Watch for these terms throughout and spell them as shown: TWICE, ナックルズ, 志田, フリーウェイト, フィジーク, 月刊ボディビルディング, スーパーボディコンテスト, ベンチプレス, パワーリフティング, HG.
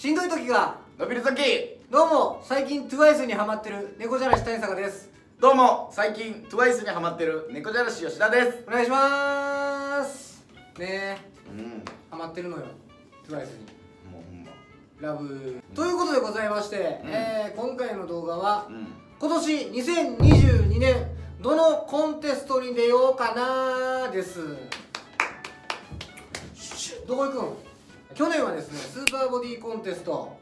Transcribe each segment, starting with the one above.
しんどい時が伸びる時。どうも最近 TWICE にハマってる猫じゃらし谷坂です。どうも最近 TWICE にハマってる猫じゃらし吉田です。お願いします。ねえ、ハマってるのよ TWICE に。ラブということでございまして、今回の動画は、今年2022年どのコンテストに出ようかなーです。どこ行くん。去年はですねスーパーボディコンテスト、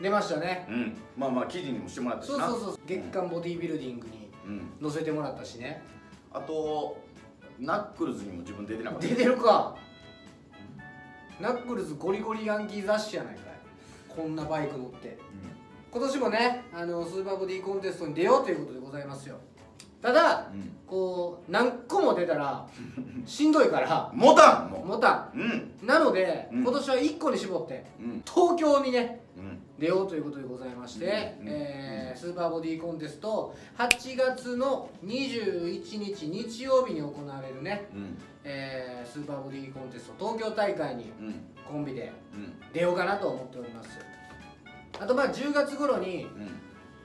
出ましたね、まあまあ記事にもしてもらったしな。そうそうそう、月刊ボディビルディングに載せてもらったしね、あとナックルズにも自分出てなかった。出てるか。ナックルズゴリゴリヤンキー雑誌やないか。こんなバイク乗って、今年もねスーパーボディコンテストに出ようということでございますよ。ただ、こう何個も出たらしんどいから持たんの持たん、なので、今年は1個に絞って、東京にね、出ようということでございまして、スーパーボディコンテスト8月の21日日曜日に行われるね、スーパーボディコンテスト東京大会にコンビで出ようかなと思っております。あとまあ10月頃に、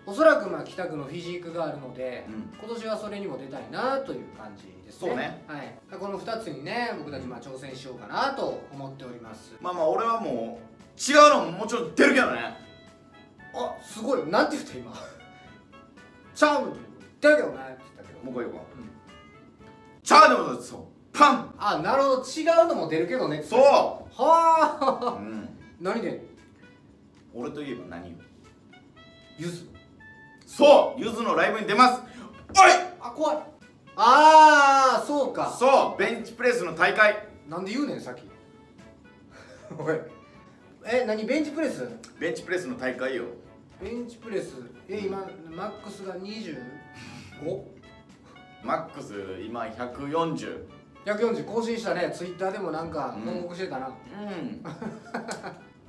おそらくまあ北区のフィジークがあるので、今年はそれにも出たいなという感じですね。そうね、はい、この2つにね僕たちまあ挑戦しようかなと思っております。まあまあ俺はもう違うのももちろん出るけどね。あ、すごい。なんて言った今。チャーム出るけどねって言ったけど。もう一回言おうか。チャームですよ。パン。あ、なるほど。違うのも出るけどねって。そう。はあ。何で？俺といえば何よ。ゆず。そう。ゆずのライブに出ます。おい。あ、怖い。ああ、そうか。そう。ベンチプレスの大会。なんで言うねんさっき。おい。え、何ベンチプレス？ベンチプレスの大会よ。ベンチプレス、今マックスが 25？ マックス今140更新したね。ツイッターでもなんか報告してたな。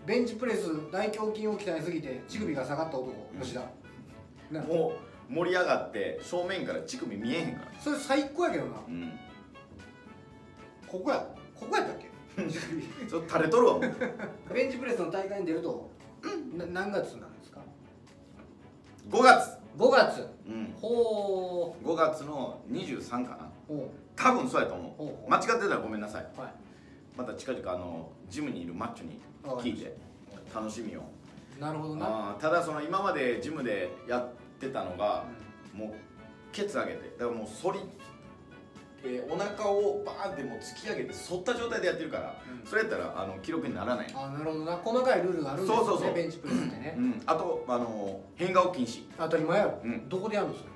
ベンチプレス大胸筋を鍛えすぎて乳首が下がった男、吉田。もう盛り上がって正面から乳首見えへんから。それ最高やけどな。ここやったっけ。ちょっと垂れとるわ。ベンチプレスの大会に出ると何月なんですか。5月。5月。ほう。5月の23かな多分。そうやと思う。間違ってたらごめんなさい。また近々ジムにいるマッチョに聞いて楽しみを。なるほどな。ただその今までジムでやってたのがもうケツ上げて、だからもう反りお腹をバーンってもう突き上げて反った状態でやってるから、それやったら記録にならない。あ、なるほどな。細かいルールがあるんですよね、ベンチプレスってね。あと変顔禁止。当たり前やろ。どこでやるんですか。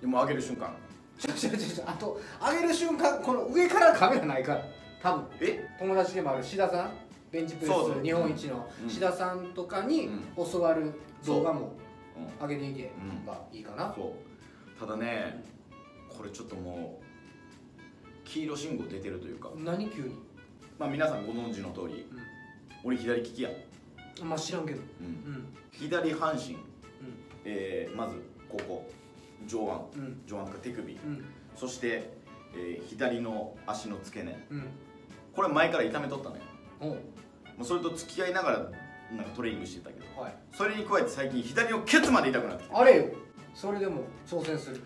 でも上げる瞬間。ちょあと上げる瞬間、この上からカメラないから多分。友達でもある志田さん、ベンチプレス日本一の志田さんとかに教わる動画も上げていけばいいかな。ただね、これちょっともう黄色信号出てるというか。何急に。まあ皆さんご存知の通り、俺左利きや。まあ知らんけど。左半身、まずここ上腕、か手首、そして左の足の付け根、これ前から痛めとったね。それと付き合いながらなんかトレーニングしてたけど、それに加えて最近左のケツまで痛くなってきた。あれよ。それでも挑戦する。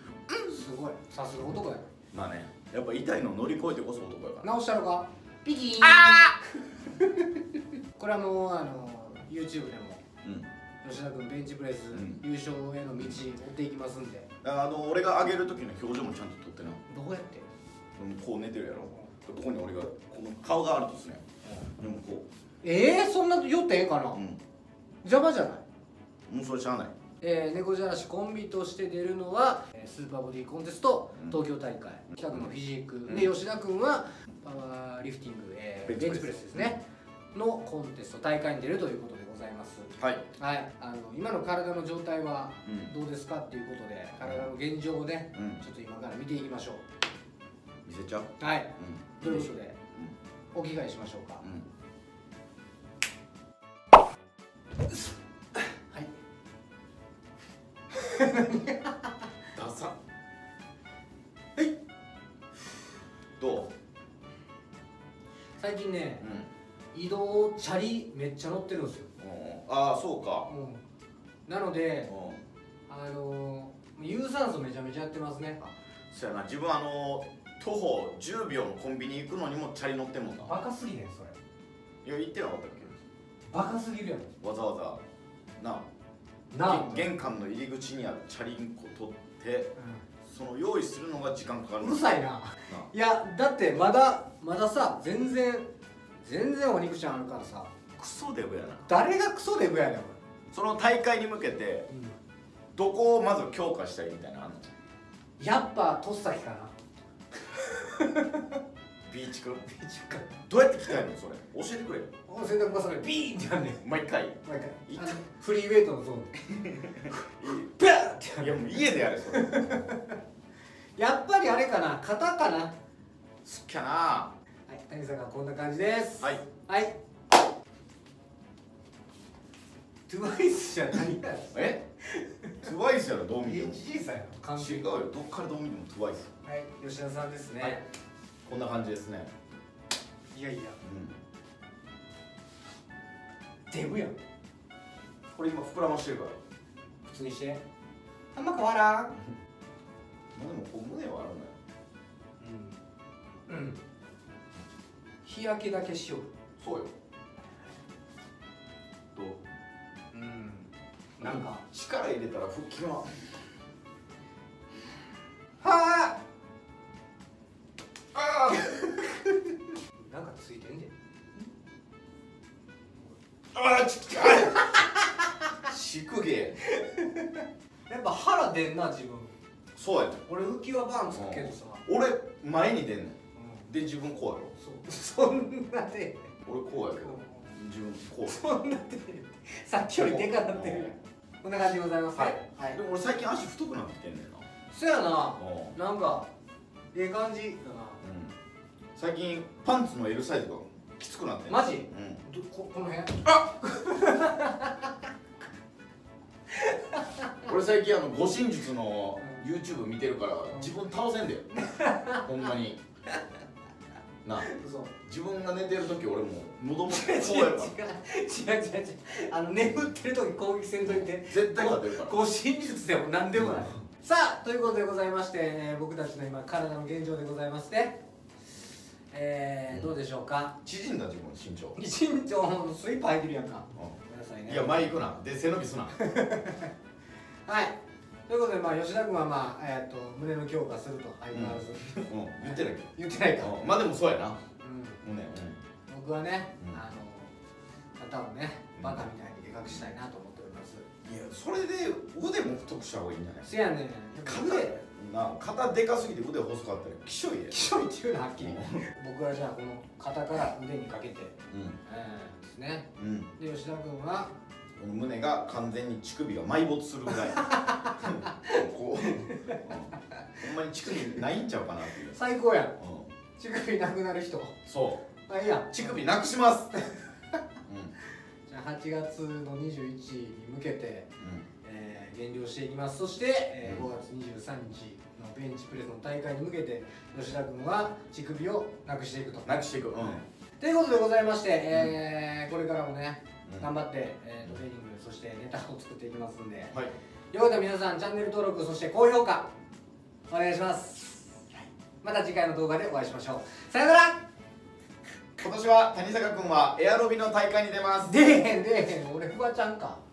すごい。さすが男や。まあね。やっぱ痛いの乗り越えてこそ男やから。直したのかピキーン。あこれはもうYouTube でも、吉田君ベンチプレス、優勝への道追っていきますんで。俺が上げる時の表情もちゃんと撮ってな。どうやって。こう寝てるやろ。ここに俺がこの顔があるとですね、でもこうそんな寄ってええかな。邪魔じゃない。もうそれしゃあない。猫じゃらしコンビとして出るのはスーパーボディコンテスト東京大会、北区のフィジークで、吉田君はパワーリフティング、ベンチプレスですねのコンテスト大会に出るということでございます。はい、はい、今の体の状態はどうですかっていうことで、体の現状をね、ちょっと今から見ていきましょう。見せちゃう。はい、ということでお着替えしましょうか。ダサ。はい、どう。最近ね、移動チャリめっちゃ乗ってるんですよ。ああそうか、うん、なので、うん、有酸素めちゃめちゃやってますね。そうやな、自分徒歩10秒のコンビニ行くのにもチャリ乗ってんもんな。バカすぎねんそれ。いや言ってなかったっけ。バカすぎるやん、わざわざなあ玄関の入り口にあるチャリンコ取って、うん、その用意するのが時間かかる。うるさいな。いやだってまださ全然お肉ちゃんあるからさ。クソデブやな。誰がクソデブやねん。その大会に向けて、うん、どこをまず強化したいみたいなあんの。やっぱとっさきかな。ビーチ君。ビーチ君。どうやって鍛えるのそれ。教えてくれよ。洗濯ばさみビーンってやんねん。毎回。毎回。フリーウェイトのゾーンで。ブーってやんねん。いやもう家でやれそれ。やっぱりあれかな、肩かな。好きやな。はい、谷さんがこんな感じです。はい。はい。TWICE じゃないやろ。え？TWICE やろどう見ても。HG さんやろ。違うよ。どっからどう見ても TWICE。はい、吉田さんですね。はい。こんな感じですね。いやいや、うん、デブやん。これ今膨らましてるから普通にして、あんま変わらん。でもこう胸はあるんだよ。うんうん、日焼けだけしよう。そうよ。どう、うん、なんか力入れたら腹筋ははあなんかついてんねん。ああちっちゃいしくげやっぱ腹出んな自分。そうやねん。俺浮き輪バンつくけどさ、俺前に出んねん、うん、で自分こうやろ。そんなで俺こうやけど自分こう。そんなでさっきよりでかなってる。こんな感じでございます。はい。でも俺最近足太くなってきてんねんな。そやな、なんかええ感じだな。最近パンツの L サイズがきつくなってる。マジ？うん。この辺？あっ！俺最近護身術の YouTube 見てるから自分倒せんだよ。ほんまに。なあ。自分が寝てる時俺も喉もこうやから。違う。眠ってる時攻撃せんといて。絶対勝てるから。護身術でもなんでもない。さあということでございまして、僕たちの今体の現状でございまして。どうでしょうか。縮んだ自分身長。身長のスイーパー入ってるやんか。ごめんなさいね。いや前行くな。で背伸びすな。はい。ということでまあ吉田君はまあ胸の強化すると相変わらず。言ってないけど。言ってないか。まあでもそうやな。胸。僕はね肩をねバカみたいにでかくしたいなと思っております。いやそれで腕も太くした方がいいんじゃない。そうやねん。肩。肩でかすぎて腕細かったらきしょいで。きしょいっていうのははっきり。僕はじゃあこの肩から腕にかけてですね。で吉田君はこの胸が完全に乳首が埋没するぐらい。こうほんまに乳首ないんちゃうかなっていう。最高やん。乳首なくなる人。そう。あいや乳首なくします。じゃあ8月の21日に向けて。減量していきます。そして、5月23日のベンチプレスの大会に向けて吉田君は乳首をなくしていくと。なくしていく。ということでございまして、これからもね、頑張ってトレーニング、そしてネタを作っていきますんで、よかったら皆さんチャンネル登録、そして高評価お願いします。また次回の動画でお会いしましょう。さよなら。今年は谷坂君はエアロビの大会に出ます。出へん俺フワちゃんか。